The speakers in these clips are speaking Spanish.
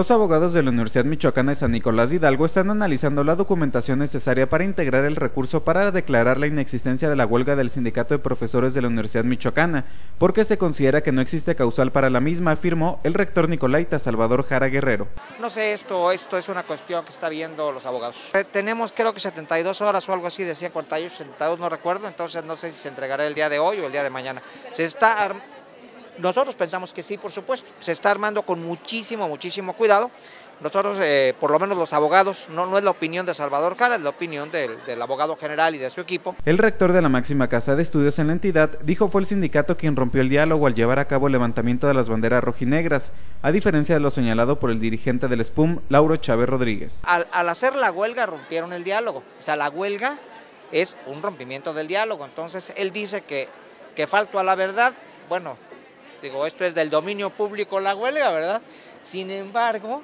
Los abogados de la Universidad Michoacana de San Nicolás de Hidalgo están analizando la documentación necesaria para integrar el recurso para declarar la inexistencia de la huelga del Sindicato de Profesores de la Universidad Michoacana, porque se considera que no existe causal para la misma, afirmó el rector nicolaita Salvador Jara Guerrero. No sé, esto es una cuestión que está viendo los abogados. Tenemos creo que 72 horas o algo así, decía 48, 72, no recuerdo, entonces no sé si se entregará el día de hoy o el día de mañana. Nosotros pensamos que sí, por supuesto, se está armando con muchísimo cuidado. Nosotros, por lo menos los abogados, no es la opinión de Salvador Jara, es la opinión del abogado general y de su equipo. El rector de la máxima casa de estudios en la entidad dijo fue el sindicato quien rompió el diálogo al llevar a cabo el levantamiento de las banderas rojinegras, a diferencia de lo señalado por el dirigente del SPUM, Lauro Chávez Rodríguez. Al hacer la huelga rompieron el diálogo, o sea, la huelga es un rompimiento del diálogo, entonces él dice que faltó a la verdad. Bueno, digo, esto es del dominio público la huelga, ¿verdad? Sin embargo,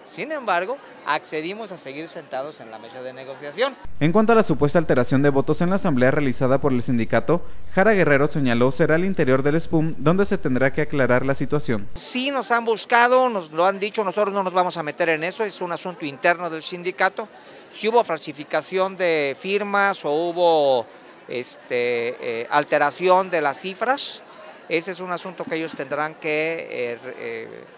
accedimos a seguir sentados en la mesa de negociación. En cuanto a la supuesta alteración de votos en la asamblea realizada por el sindicato, Jara Guerrero señaló será el interior del SPUM donde se tendrá que aclarar la situación. Sí nos han buscado, nos lo han dicho, nosotros no nos vamos a meter en eso, es un asunto interno del sindicato. Si hubo falsificación de firmas o hubo alteración de las cifras, ese es un asunto que ellos tendrán que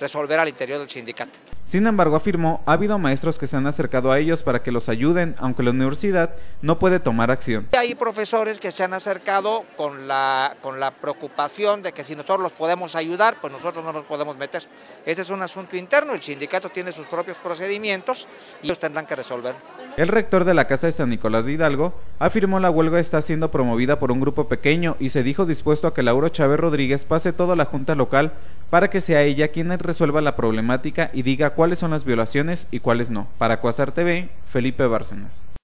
resolver al interior del sindicato. Sin embargo, afirmó, ha habido maestros que se han acercado a ellos para que los ayuden, aunque la universidad no puede tomar acción. Hay profesores que se han acercado con la preocupación de que si nosotros los podemos ayudar, pues nosotros no nos podemos meter. Este es un asunto interno, el sindicato tiene sus propios procedimientos y ellos tendrán que resolver. El rector de la Casa de San Nicolás de Hidalgo afirmó la huelga está siendo promovida por un grupo pequeño y se dijo dispuesto a que Lauro Chávez Rodríguez pase toda la junta local para que sea ella quien resuelva la problemática y diga cuáles son las violaciones y cuáles no. Para Cuasar TV, Felipe Bárcenas.